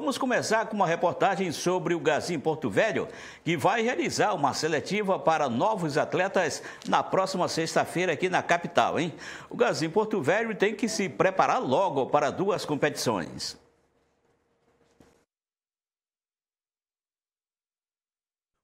Vamos começar com uma reportagem sobre o Gazin Porto Velho, que vai realizar uma seletiva para novos atletas na próxima sexta-feira aqui na capital, hein? O Gazin Porto Velho tem que se preparar logo para duas competições.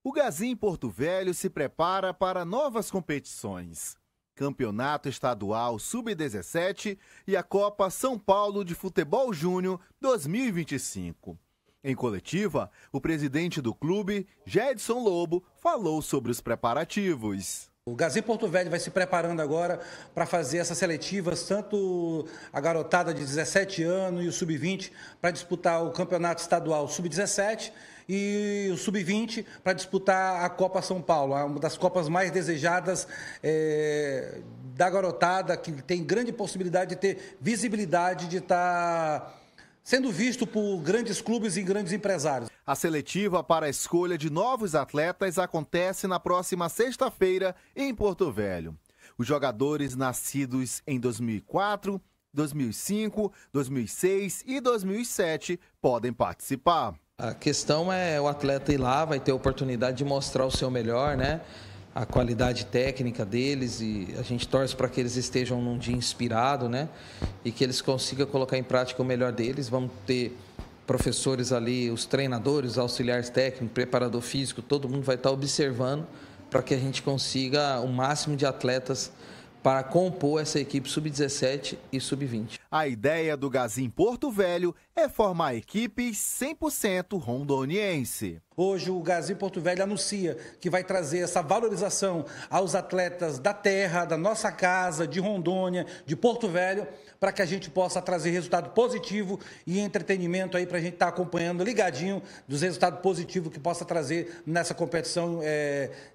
O Gazin Porto Velho se prepara para novas competições. Campeonato Estadual Sub-17 e a Copa São Paulo de Futebol Júnior 2025. Em coletiva, o presidente do clube, Gedson Lobo, falou sobre os preparativos. O Gazin Porto Velho vai se preparando agora para fazer essas seletivas, tanto a garotada de 17 anos e o Sub-20 para disputar o Campeonato Estadual Sub-17 e o Sub-20 para disputar a Copa São Paulo, uma das copas mais desejadas da garotada, que tem grande possibilidade de ter visibilidade, de estar sendo visto por grandes clubes e grandes empresários. A seletiva para a escolha de novos atletas acontece na próxima sexta-feira em Porto Velho. Os jogadores nascidos em 2004, 2005, 2006 e 2007 podem participar. A questão é o atleta ir lá, vai ter a oportunidade de mostrar o seu melhor, né? A qualidade técnica deles, e a gente torce para que eles estejam num dia inspirado, né? E que eles consigam colocar em prática o melhor deles. Vamos ter professores ali, os treinadores, os auxiliares técnicos, preparador físico, todo mundo vai estar observando para que a gente consiga o máximo de atletas para compor essa equipe sub-17 e sub-20. A ideia do Gazin Porto Velho é formar a equipe 100% rondoniense. Hoje o Gazin Porto Velho anuncia que vai trazer essa valorização aos atletas da terra, da nossa casa, de Rondônia, de Porto Velho, para que a gente possa trazer resultado positivo e entretenimento aí para a gente estar acompanhando ligadinho dos resultados positivos que possa trazer nessa competição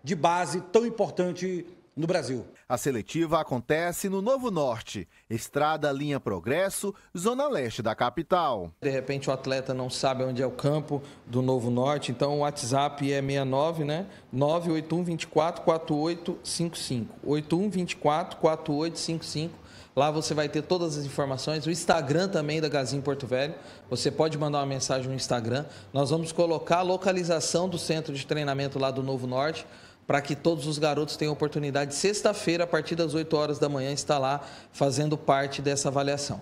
de base tão importante no Brasil. A seletiva acontece no Novo Norte, estrada linha Progresso, zona leste da capital. De repente o atleta não sabe onde é o campo do Novo Norte, então o WhatsApp é 69, né? 981244855. 81244855. Lá você vai ter todas as informações, o Instagram também da Gazin Porto Velho, você pode mandar uma mensagem no Instagram. Nós vamos colocar a localização do centro de treinamento lá do Novo Norte, para que todos os garotos tenham oportunidade, sexta-feira, a partir das 8 horas da manhã, estar lá fazendo parte dessa avaliação.